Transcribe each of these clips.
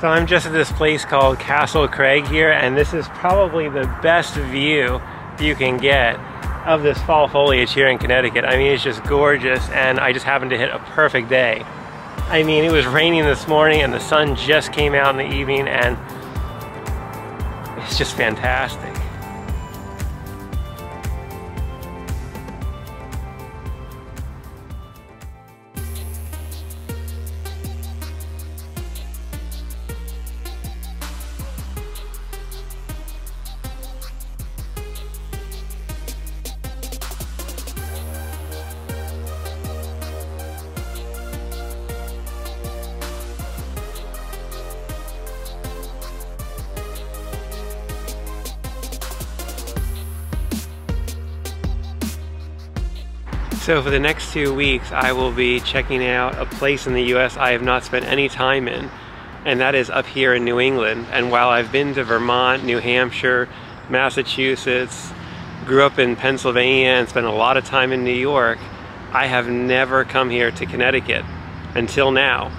So I'm just at this place called Castle Craig here, and this is probably the best view you can get of this fall foliage here in Connecticut. I mean, it's just gorgeous, and I just happened to hit a perfect day. I mean, it was raining this morning and the sun just came out in the evening, and it's just fantastic. So for the next 2 weeks, I will be checking out a place in the US I have not spent any time in, and that is up here in New England. And while I've been to Vermont, New Hampshire, Massachusetts, grew up in Pennsylvania and spent a lot of time in New York, I have never come here to Connecticut until now.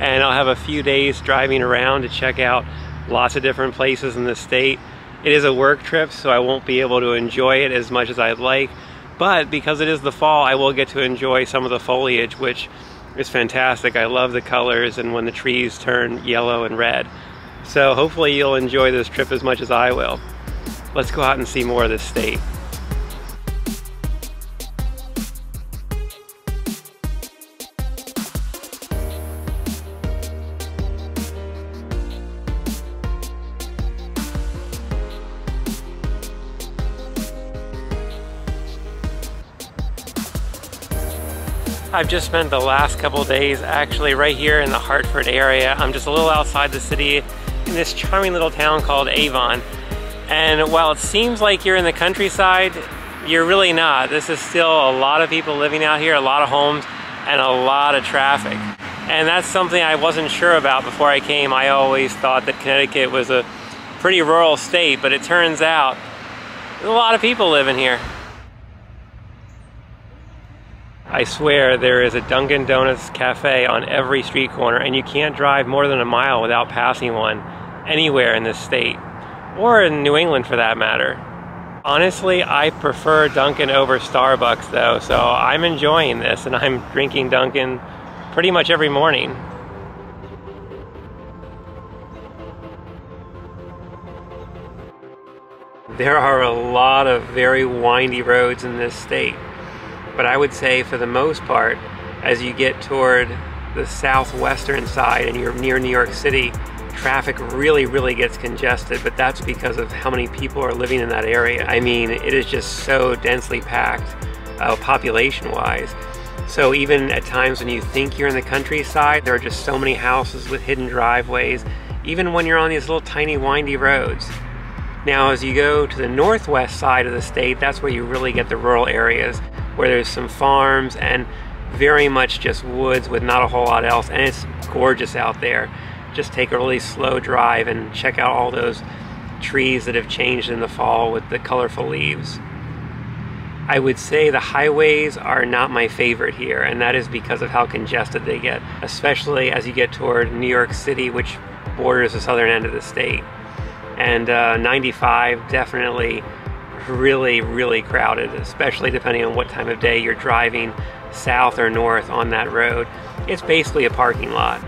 And I'll have a few days driving around to check out lots of different places in the state. It is a work trip, so I won't be able to enjoy it as much as I'd like. But because it is the fall, I will get to enjoy some of the foliage, which is fantastic. I love the colors and when the trees turn yellow and red. So hopefully you'll enjoy this trip as much as I will. Let's go out and see more of this state. I've just spent the last couple days actually right here in the Hartford area. I'm just a little outside the city in this charming little town called Avon. And while it seems like you're in the countryside, you're really not. This is still a lot of people living out here, a lot of homes, and a lot of traffic. And that's something I wasn't sure about before I came. I always thought that Connecticut was a pretty rural state, but it turns out a lot of people living here. I swear there is a Dunkin' Donuts cafe on every street corner, and you can't drive more than a mile without passing one anywhere in this state, or in New England for that matter. Honestly, I prefer Dunkin' over Starbucks though, so I'm enjoying this, and I'm drinking Dunkin' pretty much every morning. There are a lot of very windy roads in this state. But I would say for the most part, as you get toward the southwestern side and you're near New York City, traffic really gets congested, but that's because of how many people are living in that area. I mean, it is just so densely packed population-wise. So even at times when you think you're in the countryside, there are just so many houses with hidden driveways, even when you're on these little tiny windy roads. Now, as you go to the northwest side of the state, that's where you really get the rural areas, where there's some farms and very much just woods with not a whole lot else, and it's gorgeous out there. Just take a really slow drive and check out all those trees that have changed in the fall with the colorful leaves. I would say the highways are not my favorite here, and that is because of how congested they get, especially as you get toward New York City, which borders the southern end of the state. And 95 definitely really crowded, especially depending on what time of day you're driving south or north on that road. It's basically a parking lot.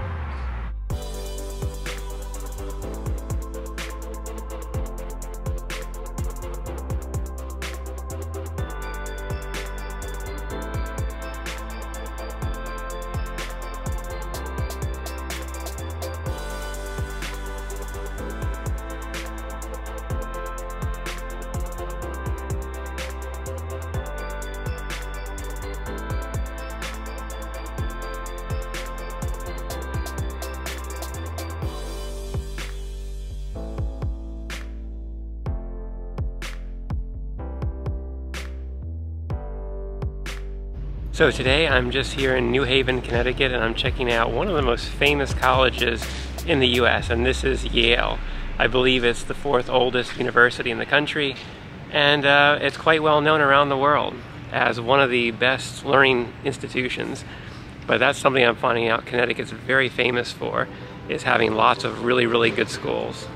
So today I'm just here in New Haven, Connecticut, and I'm checking out one of the most famous colleges in the US, and this is Yale. I believe it's the 4th oldest university in the country, and it's quite well known around the world as one of the best learning institutions. But that's something I'm finding out Connecticut's very famous for, is having lots of really, really good schools.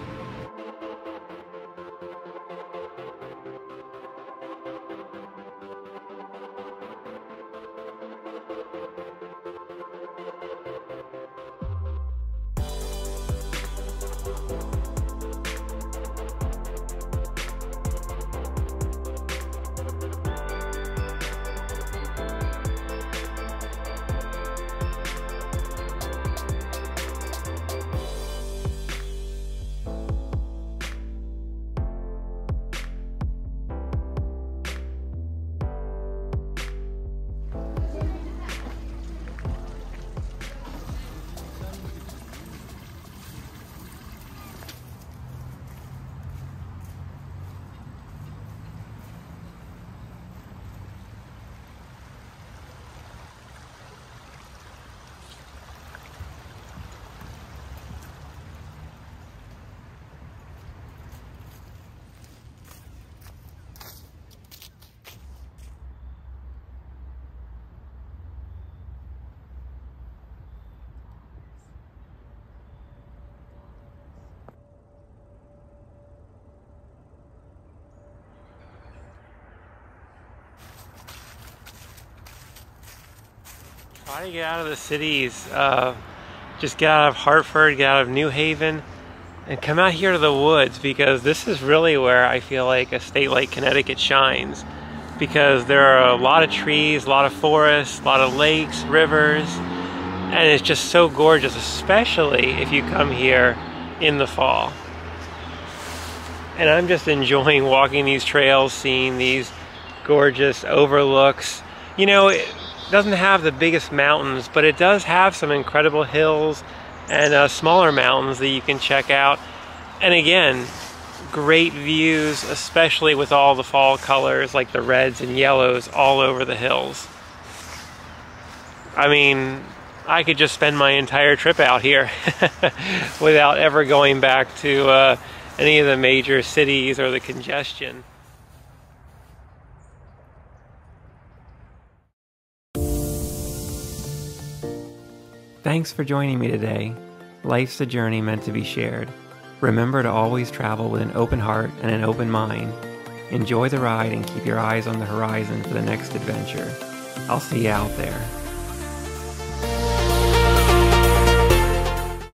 Try to get out of the cities, just get out of Hartford, get out of New Haven, and come out here to the woods, because this is really where I feel like a state like Connecticut shines, because there are a lot of trees, a lot of forests, a lot of lakes, rivers, and it's just so gorgeous, especially if you come here in the fall. And I'm just enjoying walking these trails, seeing these gorgeous overlooks. You know, it doesn't have the biggest mountains, but it does have some incredible hills and smaller mountains that you can check out. And again, great views, especially with all the fall colors like the reds and yellows all over the hills. I mean, I could just spend my entire trip out here without ever going back to any of the major cities or the congestion. Thanks for joining me today. Life's a journey meant to be shared. Remember to always travel with an open heart and an open mind. Enjoy the ride and keep your eyes on the horizon for the next adventure. I'll see you out there.